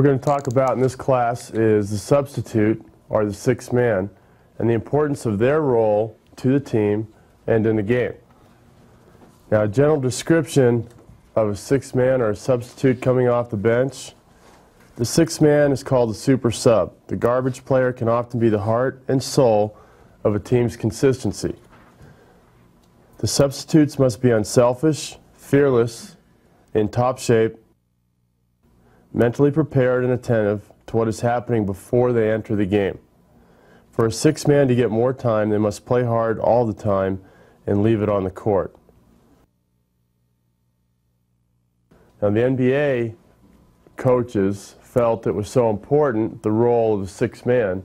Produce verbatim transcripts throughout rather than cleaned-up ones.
we're going to talk about in this class is the substitute, or the sixth man, and the importance of their role to the team and in the game. Now, a general description of a sixth man or a substitute coming off the bench. The sixth man is called a super sub. The garbage player can often be the heart and soul of a team's consistency. The substitutes must be unselfish, fearless, in top shape, mentally prepared and attentive to what is happening before they enter the game. For a sixth man to get more time, they must play hard all the time and leave it on the court. Now, the N B A coaches felt it was so important, the role of the sixth man,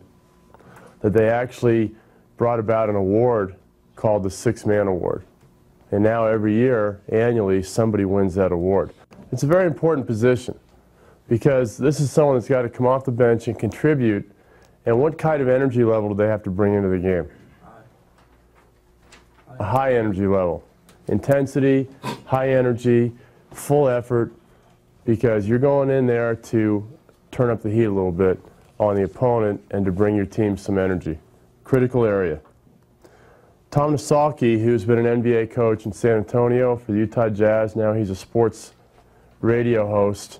that they actually brought about an award called the Sixth Man Award. And now every year, annually, somebody wins that award. It's a very important position, because this is someone that's got to come off the bench and contribute. And what kind of energy level do they have to bring into the game? A high energy level. Intensity, high energy, full effort, because you're going in there to turn up the heat a little bit on the opponent and to bring your team some energy. Critical area. Tom Nasaki, who's been an N B A coach in San Antonio for the Utah Jazz, now he's a sports radio host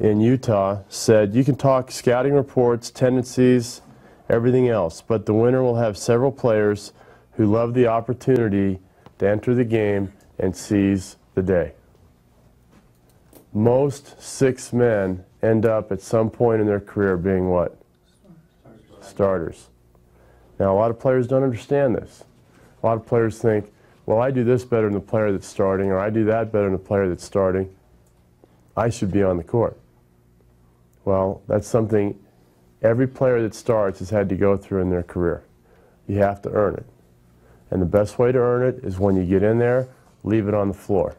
in Utah, said, "You can talk scouting reports, tendencies, everything else, but the winner will have several players who love the opportunity to enter the game and seize the day." Most sixth men end up at some point in their career being what? Starters. Starters. Now, a lot of players don't understand this. A lot of players think, well, I do this better than the player that's starting, or I do that better than the player that's starting. I should be on the court. Well, that's something every player that starts has had to go through in their career. You have to earn it. And the best way to earn it is when you get in there, leave it on the floor.